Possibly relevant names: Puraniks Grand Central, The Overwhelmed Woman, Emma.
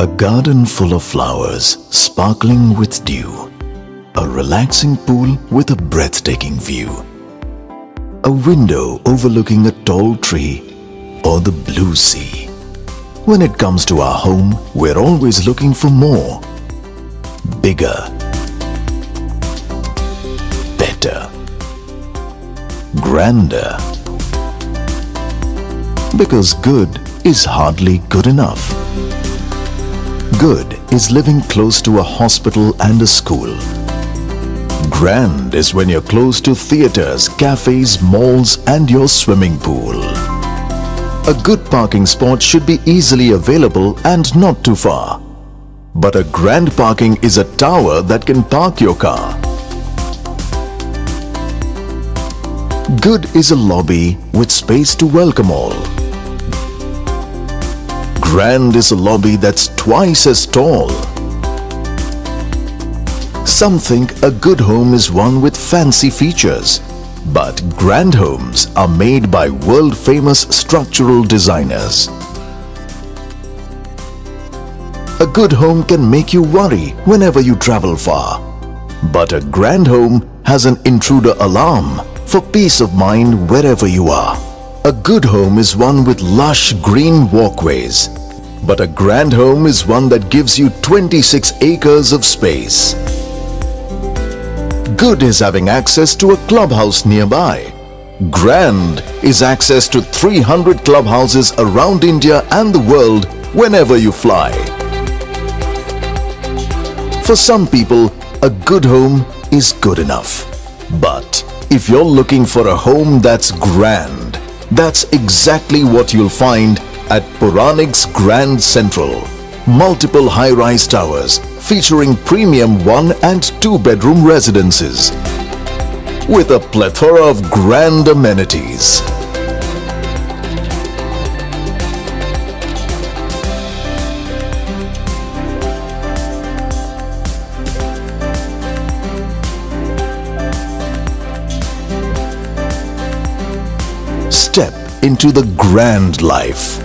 A garden full of flowers sparkling with dew. A relaxing pool with a breathtaking view. A window overlooking a tall tree or the blue sea. When it comes to our home, we're always looking for more, bigger, better, grander. Because good is hardly good enough. Good is living close to a hospital and a school. Grand is when you're close to theaters, cafes, malls and your swimming pool. A good parking spot should be easily available and not too far. But a grand parking is a tower that can park your car. Good is a lobby with space to welcome all. Grand is a lobby that's twice as tall. Some think a good home is one with fancy features. But grand homes are made by world-famous structural designers. A good home can make you worry whenever you travel far. But a grand home has an intruder alarm for peace of mind wherever you are. A good home is one with lush green walkways. But a grand home is one that gives you 26 acres of space. Good is having access to a clubhouse nearby. Grand is access to 300 clubhouses around India and the world whenever you fly. For some people, a good home is good enough. But if you're looking for a home that's grand, that's exactly what you'll find at Puraniks Grand Central. Multiple high-rise towers featuring premium 1- and 2-bedroom residences with a plethora of grand amenities. Step into the grand life.